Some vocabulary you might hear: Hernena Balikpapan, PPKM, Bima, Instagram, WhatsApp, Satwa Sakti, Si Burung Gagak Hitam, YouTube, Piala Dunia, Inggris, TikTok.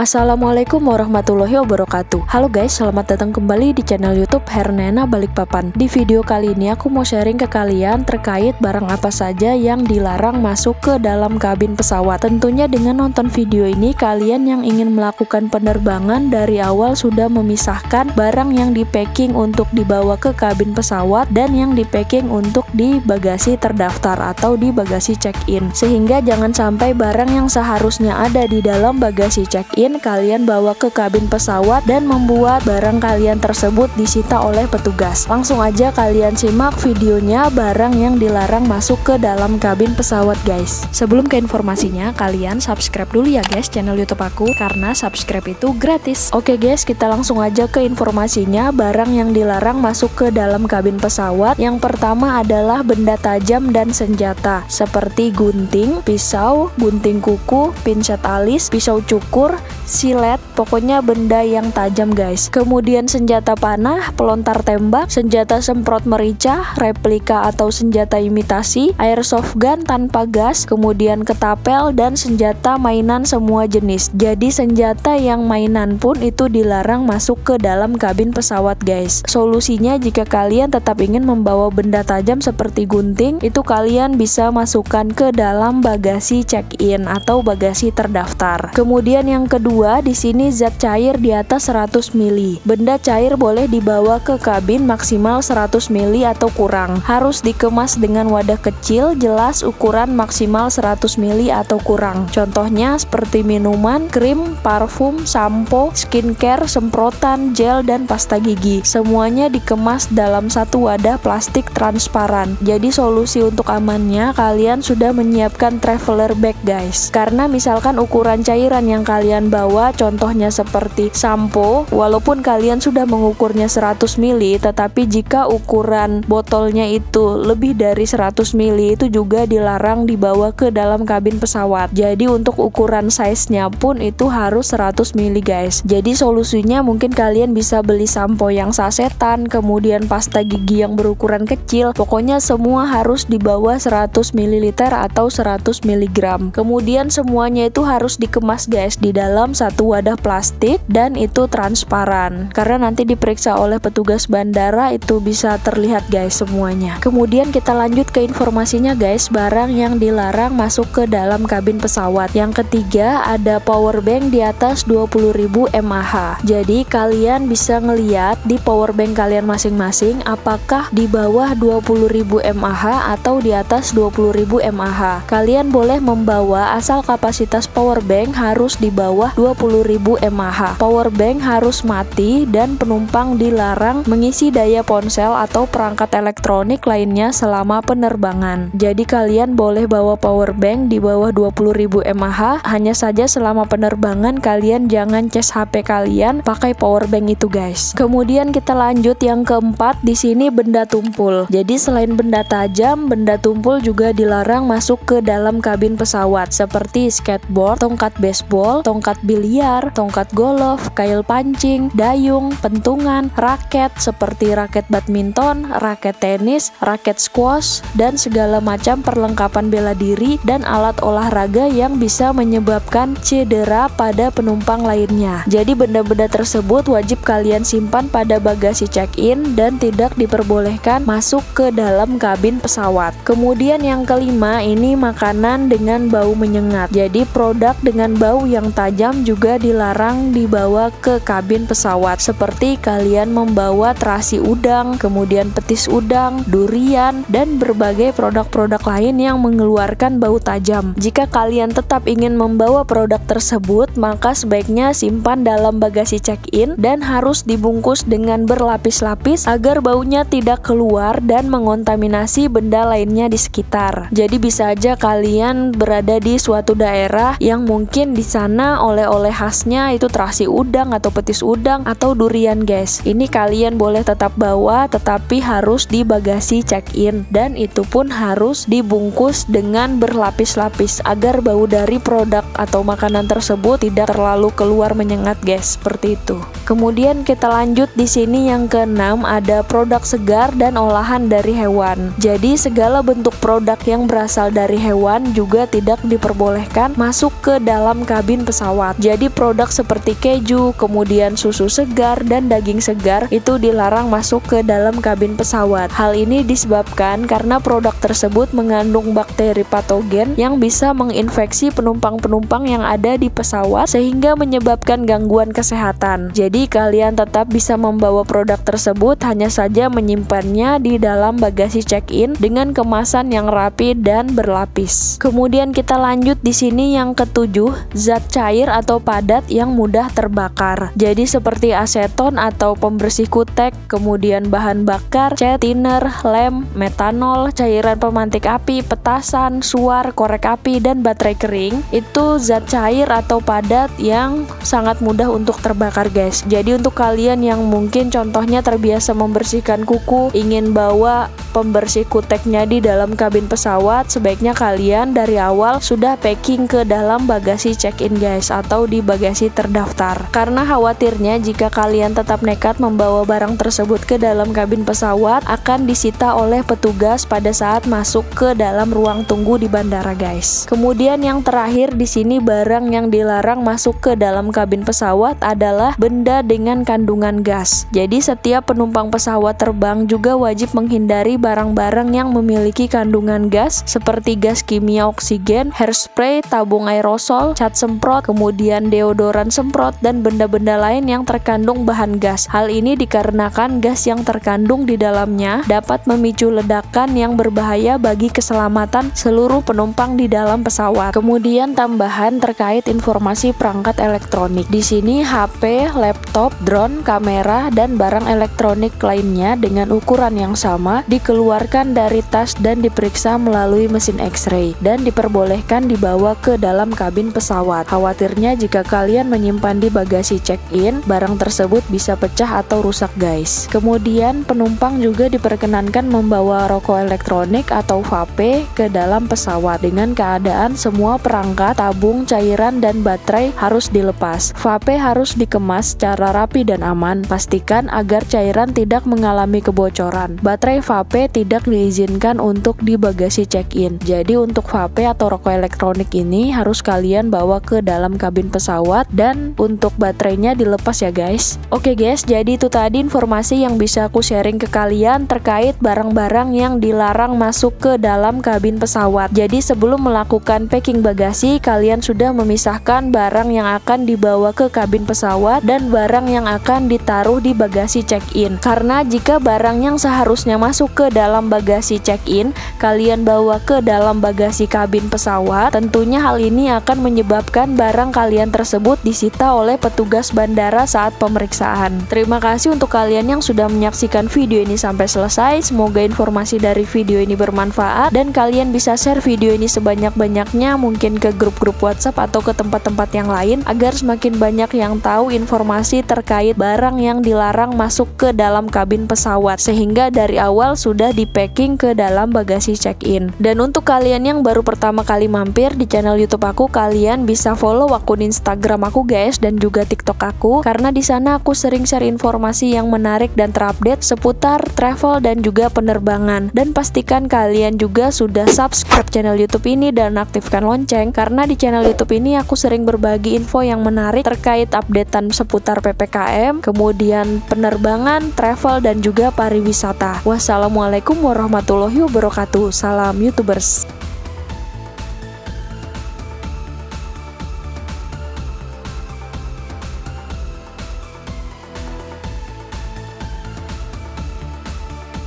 Assalamualaikum warahmatullahi wabarakatuh. Halo guys, selamat datang kembali di channel YouTube Hernena Balikpapan. Di video kali ini aku mau sharing ke kalian terkait barang apa saja yang dilarang masuk ke dalam kabin pesawat. Tentunya dengan nonton video ini, kalian yang ingin melakukan penerbangan dari awal sudah memisahkan barang yang di-packing untuk dibawa ke kabin pesawat dan yang di-packing untuk di bagasi terdaftar atau di bagasi check-in, sehingga jangan sampai barang yang seharusnya ada di dalam bagasi check-in kalian bawa ke kabin pesawat dan membuat barang kalian tersebut disita oleh petugas. Langsung aja kalian simak videonya, barang yang dilarang masuk ke dalam kabin pesawat guys. Sebelum ke informasinya, kalian subscribe dulu ya guys channel YouTube aku, karena subscribe itu gratis. Oke guys, kita langsung aja ke informasinya. Barang yang dilarang masuk ke dalam kabin pesawat yang pertama adalah benda tajam dan senjata seperti gunting, pisau, gunting kuku, pinset alis, pisau cukur, silet, pokoknya benda yang tajam guys. Kemudian senjata panah, pelontar tembak, senjata semprot merica, replika atau senjata imitasi, airsoft gun tanpa gas, kemudian ketapel dan senjata mainan semua jenis. Jadi senjata yang mainan pun itu dilarang masuk ke dalam kabin pesawat guys. Solusinya, jika kalian tetap ingin membawa benda tajam seperti gunting, itu kalian bisa masukkan ke dalam bagasi check-in atau bagasi terdaftar. Kemudian yang kedua, di sini zat cair di atas 100 ml. Benda cair boleh dibawa ke kabin maksimal 100 ml atau kurang. Harus dikemas dengan wadah kecil, jelas ukuran maksimal 100 ml atau kurang. Contohnya seperti minuman, krim, parfum, sampo, skincare, semprotan, gel, dan pasta gigi. Semuanya dikemas dalam satu wadah plastik transparan. Jadi solusi untuk amannya, kalian sudah menyiapkan traveler bag guys. Karena misalkan ukuran cairan yang kalian bawa, contohnya seperti sampo, walaupun kalian sudah mengukurnya 100 ml, tetapi jika ukuran botolnya itu lebih dari 100 ml, itu juga dilarang dibawa ke dalam kabin pesawat. Jadi untuk ukuran size-nya pun itu harus 100 ml guys. Jadi solusinya mungkin kalian bisa beli sampo yang sasetan, kemudian pasta gigi yang berukuran kecil, pokoknya semua harus dibawa 100 ml atau 100 mg. Kemudian semuanya itu harus dikemas guys di dalam satu wadah plastik dan itu transparan, karena nanti diperiksa oleh petugas bandara itu bisa terlihat guys semuanya. Kemudian kita lanjut ke informasinya guys, barang yang dilarang masuk ke dalam kabin pesawat yang ketiga ada power bank di atas 20.000 mAh. Jadi kalian bisa ngeliat di power bank kalian masing-masing apakah di bawah 20.000 mAh atau di atas 20.000 mAh. Kalian boleh membawa asal kapasitas power bank harus di bawah 20.000 mAh. Power bank harus mati dan penumpang dilarang mengisi daya ponsel atau perangkat elektronik lainnya selama penerbangan. Jadi kalian boleh bawa power bank di bawah 20.000 mAh, hanya saja selama penerbangan kalian jangan cas HP kalian pakai power bank itu guys. Kemudian kita lanjut yang keempat, di sini benda tumpul. Jadi selain benda tajam, benda tumpul juga dilarang masuk ke dalam kabin pesawat seperti skateboard, tongkat baseball, tongkat biliar, tongkat golf, kail pancing, dayung, pentungan, raket seperti raket badminton, raket tenis, raket squash, dan segala macam perlengkapan bela diri dan alat olahraga yang bisa menyebabkan cedera pada penumpang lainnya. Jadi benda-benda tersebut wajib kalian simpan pada bagasi check-in dan tidak diperbolehkan masuk ke dalam kabin pesawat. Kemudian yang kelima, ini makanan dengan bau menyengat. Jadi produk dengan bau yang tajam juga dilarang dibawa ke kabin pesawat, seperti kalian membawa terasi udang, kemudian petis udang, durian, dan berbagai produk-produk lain yang mengeluarkan bau tajam. Jika kalian tetap ingin membawa produk tersebut, maka sebaiknya simpan dalam bagasi check-in dan harus dibungkus dengan berlapis-lapis agar baunya tidak keluar dan mengontaminasi benda lainnya di sekitar. Jadi bisa aja kalian berada di suatu daerah yang mungkin di sana oleh-oleh khasnya itu terasi udang atau petis udang atau durian guys. Ini kalian boleh tetap bawa, tetapi harus di bagasi check-in dan itu pun harus dibungkus dengan berlapis-lapis agar bau dari produk atau makanan tersebut tidak terlalu keluar menyengat guys, seperti itu. Kemudian kita lanjut, di sini yang keenam ada produk segar dan olahan dari hewan. Jadi segala bentuk produk yang berasal dari hewan juga tidak diperbolehkan masuk ke dalam kabin pesawat. serat. Jadi produk seperti keju, kemudian susu segar dan daging segar itu dilarang masuk ke dalam kabin pesawat. Hal ini disebabkan karena produk tersebut mengandung bakteri patogen yang bisa menginfeksi penumpang-penumpang yang ada di pesawat sehingga menyebabkan gangguan kesehatan. Jadi kalian tetap bisa membawa produk tersebut, hanya saja menyimpannya di dalam bagasi check-in dengan kemasan yang rapi dan berlapis. Kemudian kita lanjut di sini yang ketujuh, zat cair atau padat yang mudah terbakar. Jadi seperti aseton atau pembersih kutek, kemudian bahan bakar, cat, thinner, lem, metanol, cairan pemantik api, petasan, suar, korek api, dan baterai kering. Itu zat cair atau padat yang sangat mudah untuk terbakar, guys. Jadi untuk kalian yang mungkin contohnya terbiasa membersihkan kuku, ingin bawa pembersih kuteknya di dalam kabin pesawat, sebaiknya kalian dari awal sudah packing ke dalam bagasi check-in, guys, atau di bagasi terdaftar. Karena khawatirnya jika kalian tetap nekat membawa barang tersebut ke dalam kabin pesawat, akan disita oleh petugas pada saat masuk ke dalam ruang tunggu di bandara, guys. Kemudian yang terakhir di sini, barang yang dilarang masuk ke dalam kabin pesawat adalah benda dengan kandungan gas. Jadi setiap penumpang pesawat terbang juga wajib menghindari barang-barang yang memiliki kandungan gas seperti gas kimia oksigen, hairspray, tabung aerosol, cat semprot, kemudian deodoran semprot, dan benda-benda lain yang terkandung bahan gas. Hal ini dikarenakan gas yang terkandung di dalamnya dapat memicu ledakan yang berbahaya bagi keselamatan seluruh penumpang di dalam pesawat. Kemudian tambahan terkait informasi perangkat elektronik. Di sini HP, laptop, drone, kamera, dan barang elektronik lainnya dengan ukuran yang sama dikeluarkan dari tas dan diperiksa melalui mesin X-ray dan diperbolehkan dibawa ke dalam kabin pesawat. Khawatirnya jika kalian menyimpan di bagasi check-in, barang tersebut bisa pecah atau rusak, guys. Kemudian penumpang juga diperkenankan membawa rokok elektronik atau vape ke dalam pesawat dengan keadaan semua perangkat, tabung, cairan, dan baterai harus dilepas. Vape harus dikemas secara rapi dan aman. Pastikan agar cairan tidak mengalami kebocoran. Baterai vape tidak diizinkan untuk di bagasi check-in. Jadi untuk vape atau rokok elektronik ini harus kalian bawa ke dalam kabin pesawat dan untuk baterainya dilepas ya, guys. Oke guys, jadi itu tadi informasi yang bisa aku sharing ke kalian terkait barang-barang yang dilarang masuk ke dalam kabin pesawat. Jadi sebelum melakukan packing bagasi, kalian sudah memisahkan barang yang akan dibawa ke kabin pesawat dan barang yang akan ditaruh di bagasi check-in. Karena jika barang yang seharusnya masuk ke dalam bagasi check-in kalian bawa ke dalam bagasi kabin pesawat, tentunya hal ini akan menyebabkan barang kalian tersebut disita oleh petugas bandara saat pemeriksaan. Terima kasih untuk kalian yang sudah menyaksikan video ini sampai selesai. Semoga informasi dari video ini bermanfaat dan kalian bisa share video ini sebanyak-banyaknya, mungkin ke grup-grup WhatsApp atau ke tempat-tempat yang lain agar semakin banyak yang tahu informasi terkait barang yang dilarang masuk ke dalam kabin pesawat sehingga dari awal sudah di-packing ke dalam bagasi check-in. Dan untuk kalian yang baru pertama kali mampir di channel YouTube aku, kalian bisa follow akun Instagram aku, guys, dan juga TikTok aku karena di sana aku sering share informasi yang menarik dan terupdate seputar travel dan juga penerbangan. Dan pastikan kalian juga sudah subscribe channel YouTube ini dan aktifkan lonceng karena di channel YouTube ini aku sering berbagi info yang menarik terkait updatean seputar PPKM, kemudian penerbangan, travel, dan juga pariwisata. Wassalamualaikum warahmatullahi wabarakatuh. Salam YouTubers.